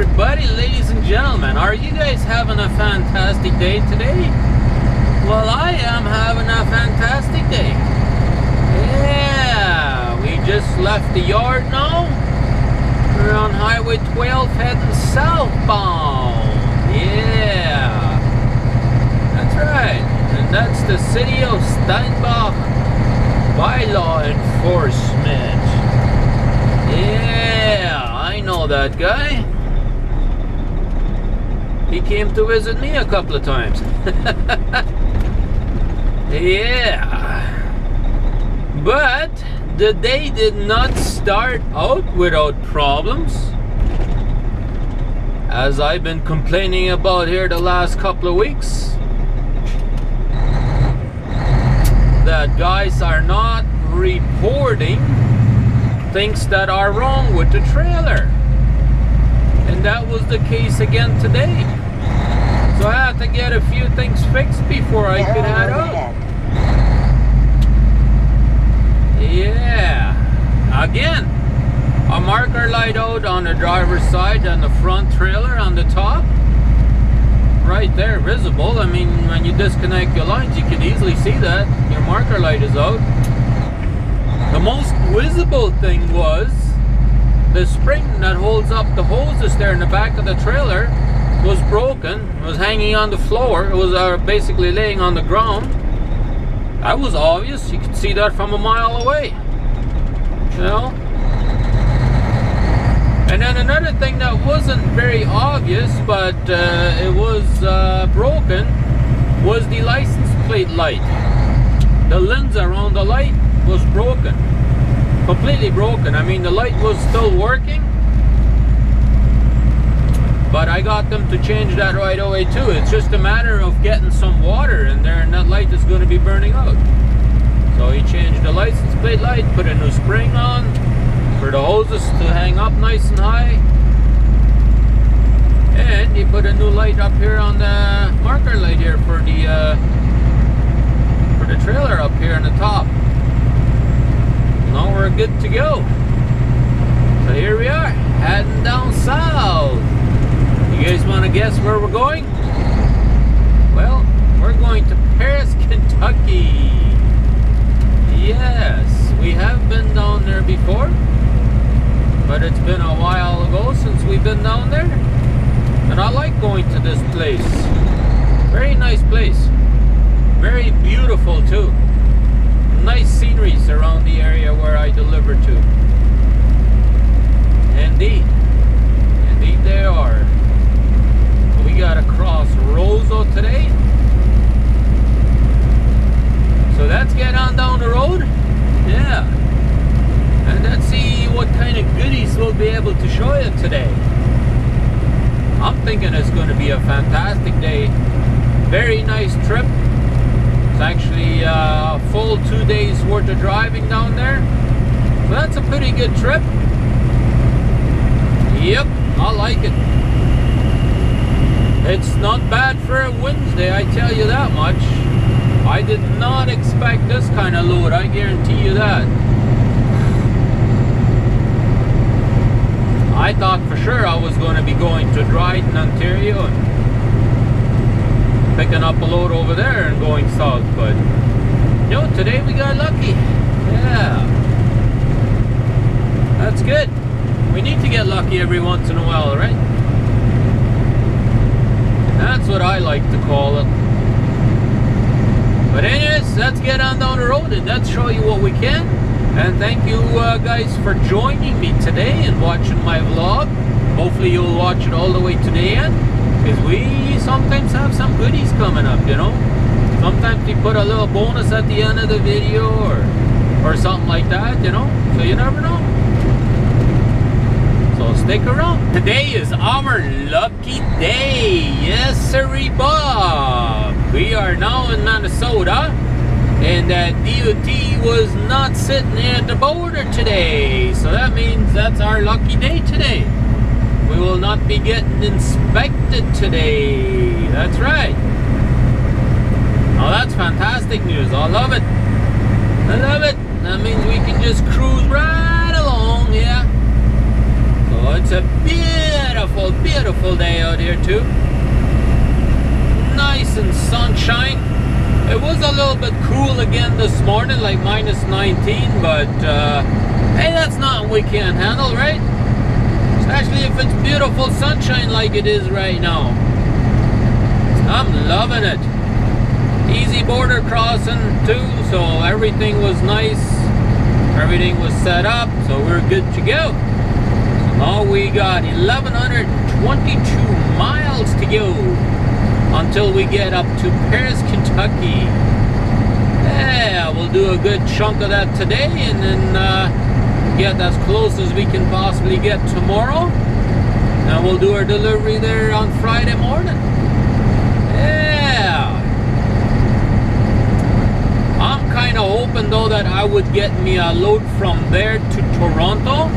Everybody, ladies and gentlemen, are you guys having a fantastic day today? Well, I am having a fantastic day. Yeah, we just left the yard now. We're on Highway 12 heading southbound. Yeah, that's right. And that's the city of Steinbach bylaw enforcement. Yeah, I know that guy. He came to visit me a couple of times. Yeah. But the day did not start out without problems. As I've been complaining about here the last couple of weeks. That guys are not reporting things that are wrong with the trailer. And that was the case again today. So I had to get a few things fixed before I could head out. Yeah. Again, a marker light out on the driver's side and the front trailer on the top. Right there, visible. I mean, when you disconnect your lines, you can easily see that. Your marker light is out. The most visible thing was the spring that holds up the hoses there in the back of the trailer was broken. It was hanging on the floor. It was basically laying on the ground. That was obvious. You could see that from a mile away. You know? And then another thing that wasn't very obvious, but it was broken, was the license plate light. The lens around the light was broken. Completely broken. I mean, the light was still working, but I got them to change that right away too. It's just a matter of getting some water in there and that light is going to be burning out. So he changed the license plate light, put a new spring on for the hoses to hang up nice and high, and he put a new light up here on the marker light here for the trailer up here on the top. Now we're good to go. So here we are, heading down south. You guys want to guess where we're going? Well, we're going to Paris, Kentucky. Yes, we have been down there before, but it's been a while ago since we've been down there. And I like going to this place. Very nice place. Very beautiful too. Nice sceneries around the area where I deliver to. Indeed. Indeed they are. We gotta cross Roseau today. So let's get on down the road. Yeah. And let's see what kind of goodies we'll be able to show you today. I'm thinking it's gonna be a fantastic day. Very nice trip. Actually a full 2 days worth of driving down there, so that's a pretty good trip. Yep, I like it. It's not bad for a Wednesday, I tell you that much. I did not expect this kind of load, I guarantee you that. I thought for sure I was going to be going to Dryden, Ontario, and picking up a load over there and going south, but no, today we got lucky. Yeah, that's good. We need to get lucky every once in a while, right? That's what I like to call it. But anyways, let's get on down the road and let's show you what we can. And thank you guys for joining me today and watching my vlog. Hopefully you'll watch it all the way to the end, because we sometimes have some goodies coming up, you know. Sometimes we put a little bonus at the end of the video or something like that, you know, so you never know. So stick around. Today is our lucky day. Yes, sirree, Bob. We are now in Minnesota, and that DOT was not sitting at the border today. So that means that's our lucky day today. We will not be getting inspected today. That's right. Oh, that's fantastic news. I love it. I love it. That means we can just cruise right along, yeah. So it's a beautiful, beautiful day out here too. Nice and sunshine. It was a little bit cool again this morning, like minus 19, but hey, that's nothing we can't handle, right? Especially if it's beautiful sunshine like it is right now. I'm loving it. Easy border crossing too, so everything was nice, everything was set up, so we're good to go. So now we got 1122 miles to go until we get up to Paris, Kentucky. Yeah, we'll do a good chunk of that today, and then get as close as we can possibly get tomorrow, and we'll do our delivery there on Friday morning. Kind of hoping though that I would get me a load from there to Toronto,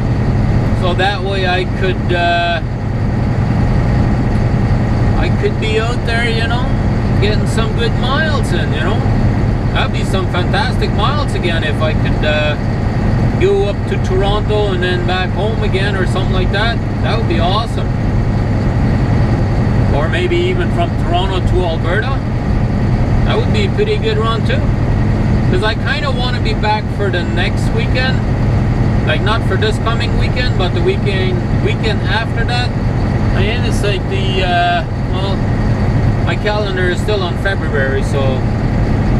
so that way I could be out there, you know, getting some good miles in, you know. That'd be some fantastic miles again if I could go up to Toronto and then back home again or something like that. That would be awesome. Or maybe even from Toronto to Alberta. That would be a pretty good run too. Because I kind of want to be back for the next weekend, like not for this coming weekend, but the weekend after that. And it's like the well, my calendar is still on February, so,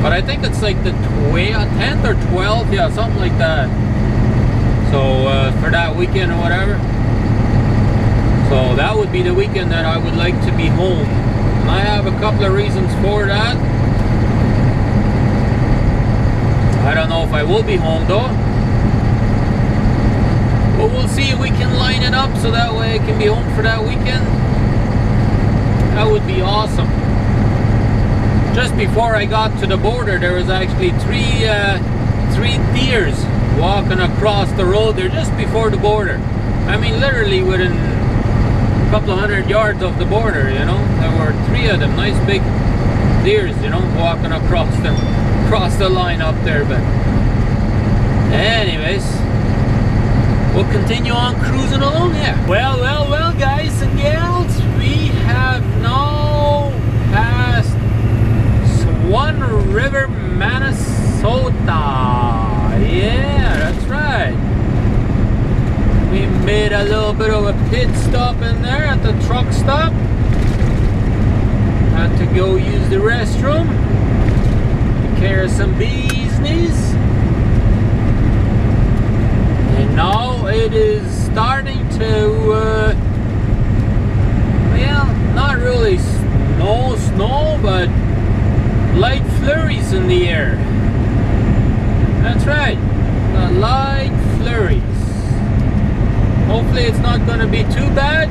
but I think it's like the 10th or 12th, yeah, something like that. So for that weekend or whatever. So that would be the weekend that I would like to be home. And I have a couple of reasons for that. I don't know if I will be home though, but we'll see if we can line it up so that way I can be home for that weekend. That would be awesome. Just before I got to the border, there was actually three deers walking across the road there just before the border. I mean, literally within a couple of hundred yards of the border, you know, there were three of them, nice big deers, you know, walking across them. Cross the line up there, but anyways, we'll continue on cruising along here. Well, well, well, guys and gals, we have now passed Swan River, Minnesota. Yeah, that's right. We made a little bit of a pit stop in there at the truck stop. Had to go use the restroom. Care of some business, and now it is starting to well, not really snow, but light flurries in the air. That's right, the light flurries. Hopefully it's not going to be too bad.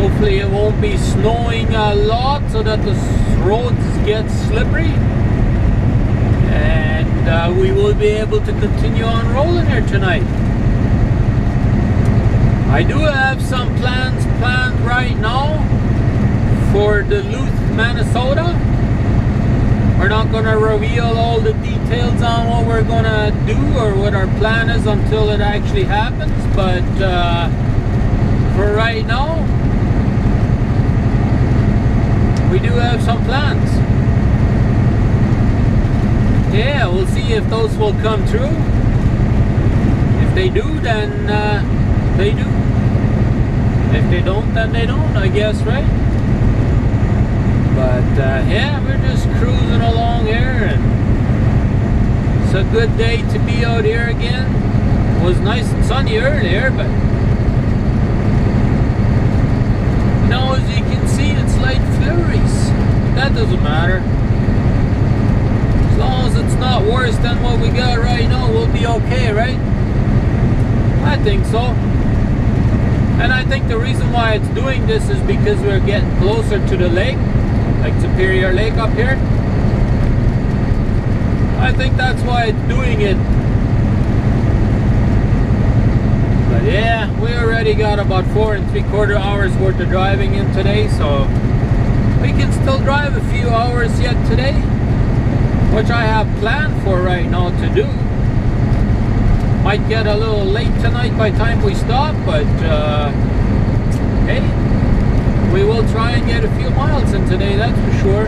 Hopefully it won't be snowing a lot so that the roads get slippery, and we will be able to continue on rolling here tonight. I do have some plans planned right now for Duluth, Minnesota. We're not going to reveal all the details on what we're going to do or what our plan is until it actually happens, but for right now, we do have some plans. Yeah, we'll see if those will come through. If they do, then they do. If they don't, then they don't, I guess, right? But yeah, we're just cruising along here, and it's a good day to be out here again. It was nice and sunny earlier, but you know, as you can see, it's light flurries. that doesn't matter. As long as it's not worse than what we got right now, we'll be okay, right? I think so. And I think the reason why it's doing this is because we're getting closer to the lake, like Superior Lake up here. I think that's why it's doing it. But yeah, we already got about 4 3/4 hours worth of driving in today, so we can still drive a few hours yet today, which I have planned for right now to do. Might get a little late tonight by the time we stop, but hey, we will try and get a few miles in today, that's for sure.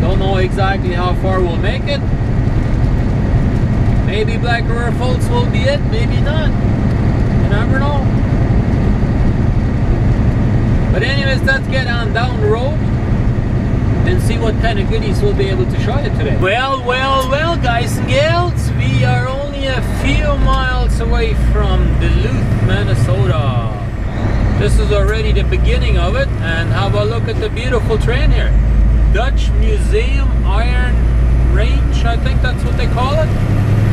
Don't know exactly how far we'll make it. Maybe Black River Falls will be it, maybe not. You never know. But anyways, let's get on down the road and see what kind of goodies we'll be able to show you today. Well, well, well, guys and gals, we are only a few miles away from Duluth, Minnesota. This is already the beginning of it, and have a look at the beautiful train here. Dutch Museum Iron Range, I think that's what they call it.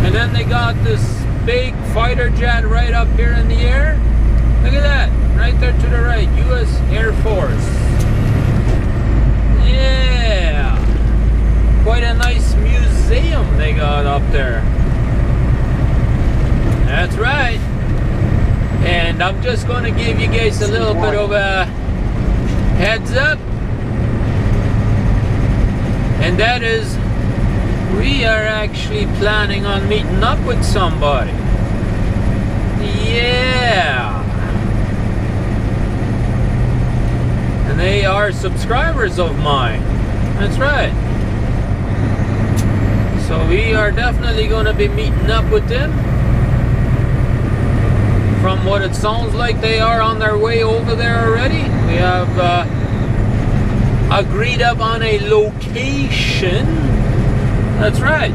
And then they got this big fighter jet right up here in the air. Look at that, right there to the right, US Air Force. Yeah, quite a nice museum they got up there. That's right. And I'm just going to give you guys a little bit of a heads up. And that is, we are actually planning on meeting up with somebody. Yeah. And they are subscribers of mine. That's right. So we are definitely going to be meeting up with them. From what it sounds like, they are on their way over there already. We have agreed up on a location. That's right.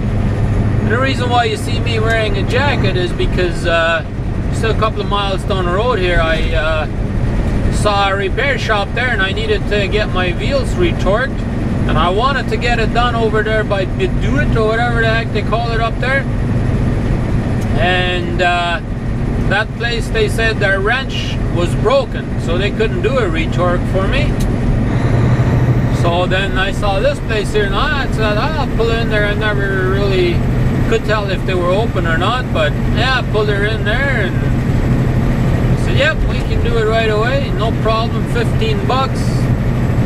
And the reason why you see me wearing a jacket is because still a couple of miles down the road here, I saw a repair shop there and I needed to get my wheels retorqued, and I wanted to get it done over there by Duluth or whatever the heck they call it up there. And that place, they said their wrench was broken, so they couldn't do a retorque for me. So then I saw this place here and I said, I'll pull in there. I never really could tell if they were open or not, but yeah, I pulled her in there and I said, yep, we can do it right away, no problem, 15 bucks,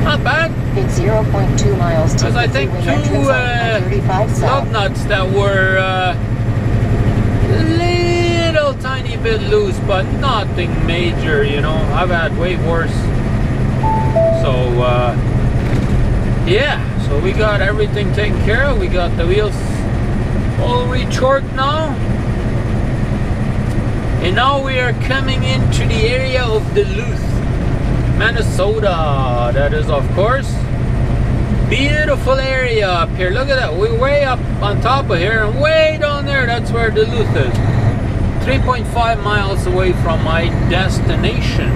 not bad. It's 0.2 miles to the freeway entrance on 35 South. Because I think two lug nuts that were a little tiny bit loose, but nothing major, you know. I've had way worse. So yeah, so we got everything taken care of. We got the wheels all retorqued now. And now we are coming into the area of Duluth, Minnesota. That is, of course, beautiful area up here. Look at that. We're way up on top of here and way down there. That's where Duluth is. 3.5 miles away from my destination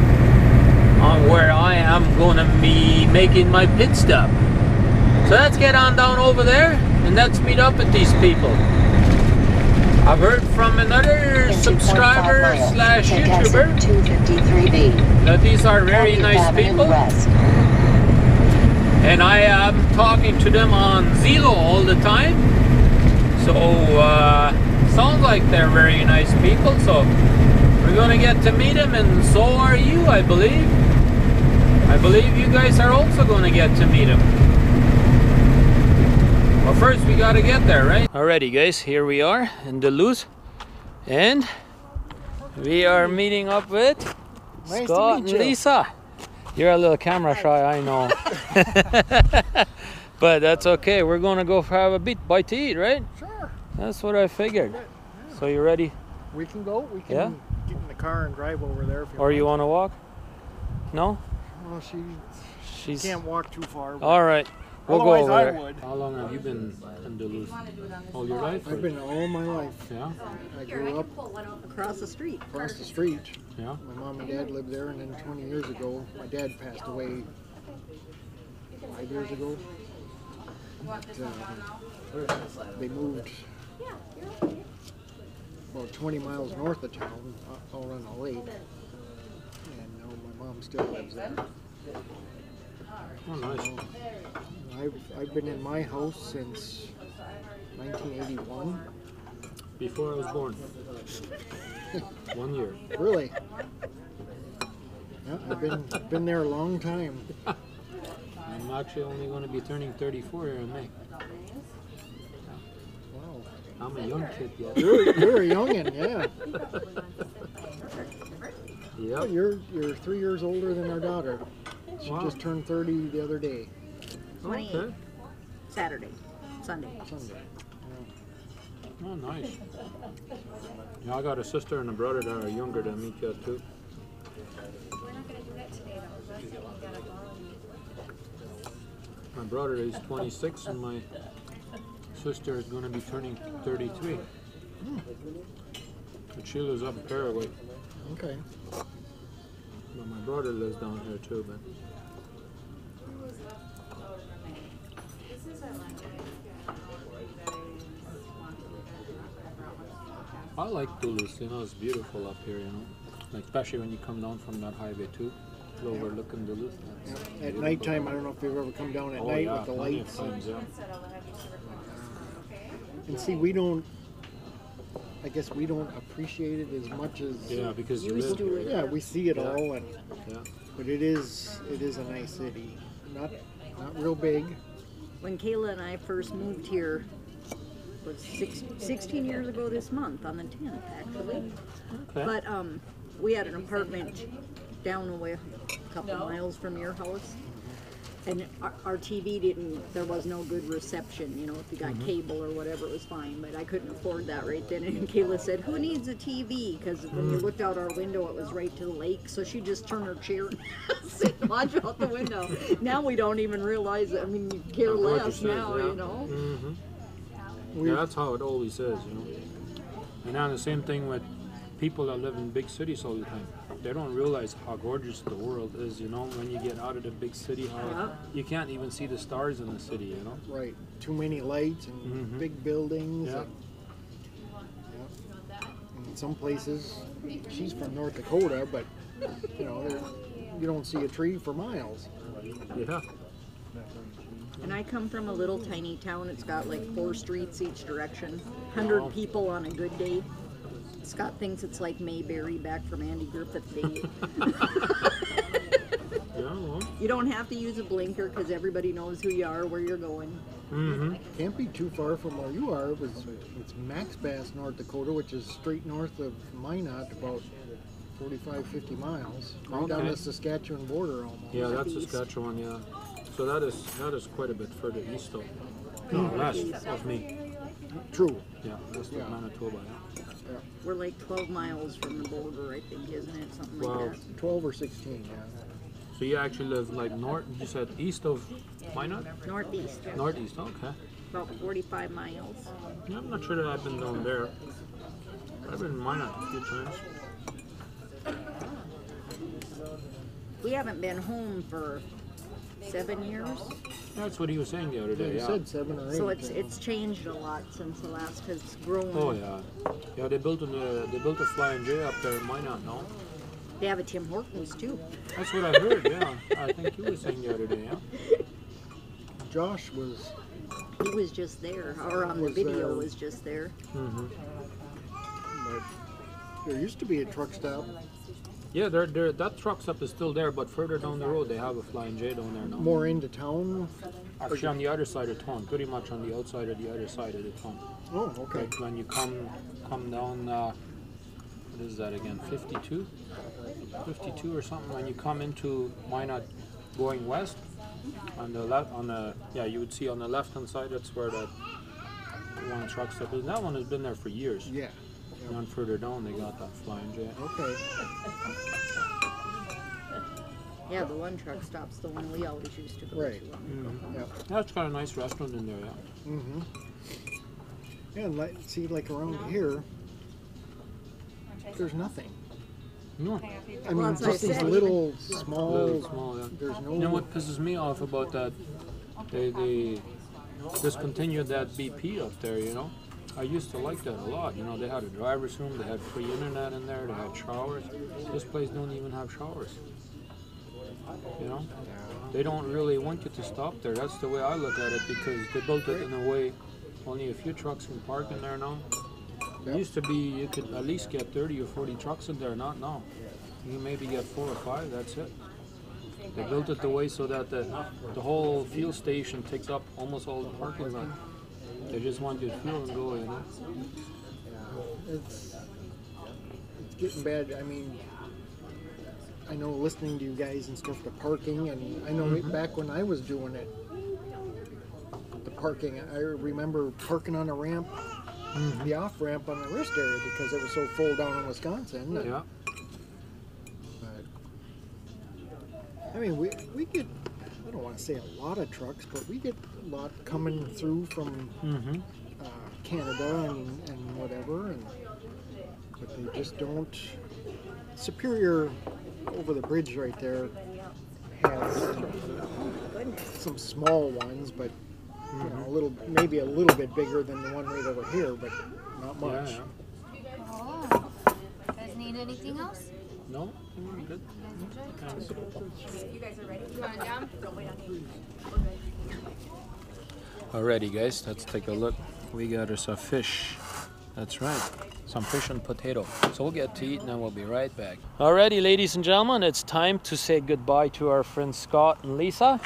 on where I am going to be making my pit stop. So let's get on down over there and let's meet up with these people. I've heard from another subscriber slash YouTuber that these are very nice people. And I am talking to them on Zello all the time. So sounds like they're very nice people. So we're going to get to meet them, and so are you, I believe. I believe you guys are also going to get to meet them. Well, first we gotta get there, right? Alrighty guys, here we are in Duluth, and we are meeting up with Scott and Lisa. You're a little camera shy, I know. But that's okay, we're gonna go have a bite to eat, right? Sure. That's what I figured. Yeah. So you ready? We can go, we can get in the car and drive over there if you want. Or you wanna walk? No? Well, she can't walk too far. Alright. We'll Otherwise, go over I would. How long have you been in Duluth? All your life? I've been all my life. Yeah. I grew up across the street. Across the street. Yeah. My mom and dad lived there, and then 20 years ago, my dad passed away 5 years ago. They moved about 20 miles north of town, out on the lake, and now my mom still lives there. Oh, nice. I've been in my house since 1981. Before I was born. 1 year. Really? Yeah, I've been there a long time. I'm actually only going to be turning 34 here in May. Wow. I'm a young kid yet. You're a youngin', yeah. Yep. Well, you're 3 years older than our daughter. She just turned 30 the other day. Okay. Saturday. Sunday. Yeah. Oh, nice. Yeah, I got a sister and a brother that are younger than me, too. My brother is 26 and my sister is going to be turning 33. But she lives up in Paraguay. Okay. But my brother lives down here too, but... I like Duluth, you know, it's beautiful up here, you know. Like, especially when you come down from that highway too, overlooking Duluth. Yeah. At nighttime, I don't know if you've ever come down at night with the lights. Times, yeah. And see, we don't... I guess we don't appreciate it as much as because you live here. Yeah, we see it all, and but it is a nice city, not real big. When Kayla and I first moved here, it was 16 years ago this month on the 10th actually. Okay. But we had an apartment down away a couple miles from your house, and our TV there was no good reception, you know, if you got cable or whatever, it was fine, but I couldn't afford that right then, and Kayla said, who needs a TV? Because when we looked out our window, it was right to the lake, so she just turned her chair and watch out the window. Now we don't even realize it. I mean, you care less now, you know? Yeah, that's how it always is, you know? And now the same thing with people that live in big cities all the time. They don't realize how gorgeous the world is, you know, when you get out of the big city, you can't even see the stars in the city, you know? Right. Too many lights and big buildings. Yeah. And in some places, she's from North Dakota, but, you know, you don't see a tree for miles. Yeah. And I come from a little tiny town. It's got like 4 streets each direction, 100 people on a good day. Scott thinks it's like Mayberry back from Andy Griffith Day. You don't have to use a blinker because everybody knows who you are, where you're going. Can't be too far from where you are. It's Max Bass, North Dakota, which is straight north of Minot, about 45, 50 miles. Right down the Saskatchewan border almost. Yeah, that's Saskatchewan, yeah. So that is quite a bit further east though. No, west of me. True. Yeah, west of Manitoba, Yeah. We're like 12 miles from the border, I think, isn't it? Something like that. 12 or 16, yeah. So you actually live like north, you said east of Minot? Northeast. Northeast, okay. About 45 miles. Yeah, I'm not sure that I've been down there. I've been in Minot a few times. We haven't been home for 7 years. That's what he was saying the other day. He said 7 or 8. So it's changed a lot since the last has grown. Oh yeah, they built a Flying J up there in Minot now. They have a Tim Hortons too. That's what I heard. Yeah, I think you were saying the other day. Yeah. Josh was. He was just there, or on the video was just there. But there used to be a truck stop. Yeah, that truck stop is still there, but further down the road they have a Flying J down there now. More into town? Actually on the other side of town, pretty much on the outside of the other side of the town. Oh, okay. Like when you come down, what is that again, 52? 52 or something, when you come into Minot going west, you would see on the left-hand side, that's where that one truck stop is. That one has been there for years. Yeah. Down further down, they got that Flying J. Okay. Yeah, the one truck stop's the one we always used to go to. Mm-hmm. Yep. That's got a nice restaurant in there, yeah. Mm-hmm. Yeah, like, see, like around here, there's nothing. No. I mean, well, just these little, small yeah. There's no... You know what pisses me off about that? They discontinued that BP up there, you know? I used to like that a lot, you know, they had a driver's room, they had free internet in there, they had showers. This place don't even have showers, you know? They don't really want you to stop there, that's the way I look at it, because they built it in a way only a few trucks can park in there now. It used to be you could at least get 30 or 40 trucks in there, not now. You can maybe get 4 or 5, that's it. They built it the way so that the whole fuel station takes up almost all the parking lot. They just want you to feel and go, you know? Yeah, it's getting bad. I mean, I know listening to you guys and stuff, the parking, and I know back when I was doing it, the parking, I remember parking on a ramp, the off-ramp on the rest area because it was so full down in Wisconsin. Yeah. But, I mean, we get... I don't want to say a lot of trucks, but we get a lot coming through from Canada and whatever, and but they just don't. Superior over the bridge right there has some small ones, but you know, maybe a little bit bigger than the one right over here, but not much. Yeah, yeah. Oh, you guys need anything else? No? Mm-hmm. Good. You guys are ready? You want it down? Don't wait on me. Alrighty guys, let's take a look. We got us a fish. That's right. Some fish and potato. So we'll get to eat and then we'll be right back. Alrighty ladies and gentlemen, it's time to say goodbye to our friends Scott and Lisa.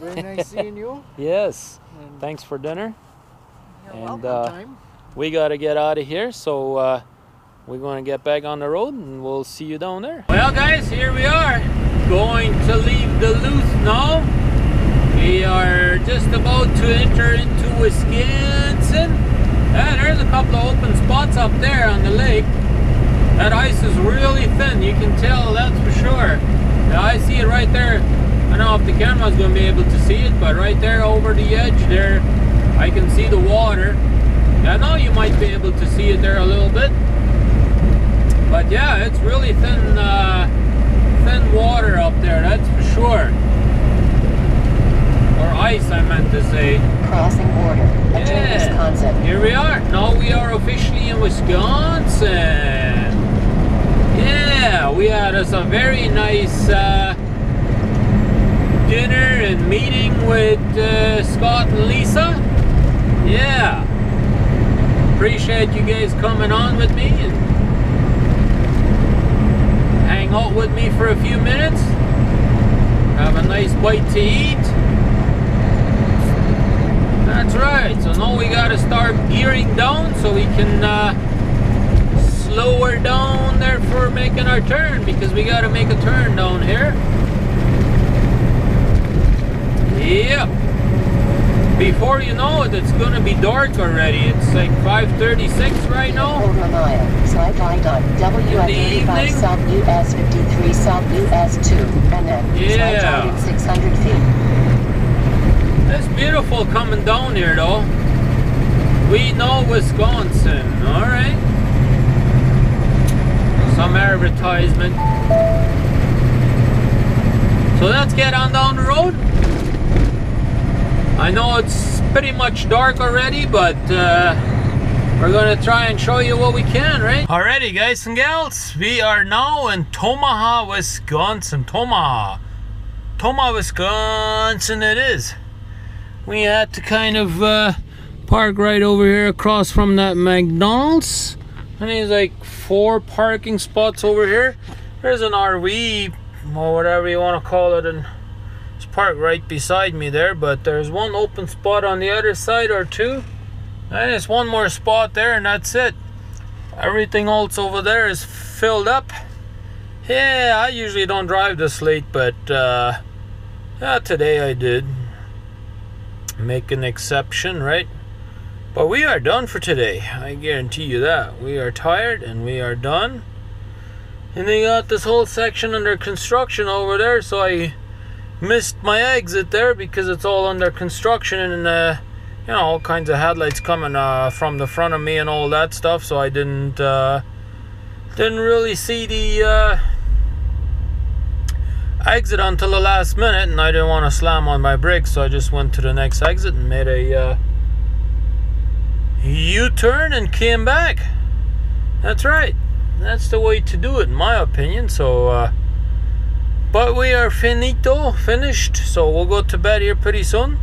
Very nice seeing you. Yes. And thanks for dinner. And we gotta get out of here, so we're going to get back on the road and we'll see you down there. Well guys, here we are, going to leave Duluth now. We are just about to enter into Wisconsin. And there's a couple of open spots up there on the lake. That ice is really thin, you can tell, that's for sure. Now, I see it right there. I don't know if the camera's going to be able to see it, but right there over the edge there, I can see the water. I know you might be able to see it there a little bit. But yeah, it's really thin, thin water up there, that's for sure. Or ice, I meant to say. Crossing border, entering Wisconsin. Here we are. Now we are officially in Wisconsin. Yeah, we had us a very nice dinner and meeting with Scott and Lisa. Yeah. Appreciate you guys coming on with me. And hang out with me for a few minutes, have a nice bite to eat. That's right, so now we gotta start gearing down so we can slow her down there for making our turn, because we gotta make a turn down here. Yep. Before you know it, it's gonna be dark already. It's like 5:36 right now. In the evening. South US 53 South US 2, and then yeah, 600 feet. That's beautiful coming down here, though. We know Wisconsin, all right. Some advertisement. So let's get on down the road. I know it's pretty much dark already, but we're gonna try and show you what we can, right? Alrighty guys and gals, we are now in Tomahawk, Wisconsin. Tomahawk, Wisconsin it is. We had to kind of park right over here across from that McDonald's. I think there's like 4 parking spots over here. There's an RV, or whatever you wanna call it, and parked right beside me there, but there's one open spot on the other side or 2, and there's one more spot there, and that's it. Everything else over there is filled up. Yeah, I usually don't drive this late, but yeah, today I did make an exception, right? But we are done for today, I guarantee you that. We are tired and we are done. And they got this whole section under construction over there, so I missed my exit there because it's all under construction, and you know, all kinds of headlights coming from the front of me and all that stuff, so I didn't really see the exit until the last minute, and I didn't want to slam on my brakes, so I just went to the next exit and made a U-turn and came back. That's right, that's the way to do it in my opinion. So but we are finished, so we'll go to bed here pretty soon,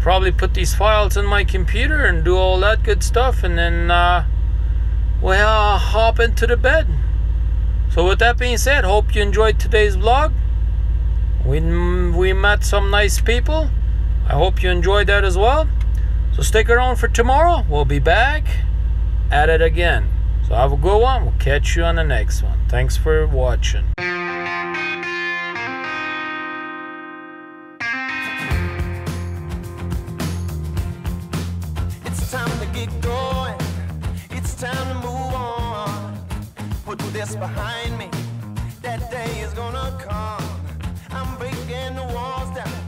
probably put these files in my computer and do all that good stuff, and then we'll hop into the bed. So with that being said, hope you enjoyed today's vlog. We met some nice people. I hope you enjoyed that as well. So stick around for tomorrow, we'll be back at it again. So have a good one, we'll catch you on the next one. Thanks for watching. It's time to get going, it's time to move on. Put this behind me, that day is gonna come. I'm breaking the walls down.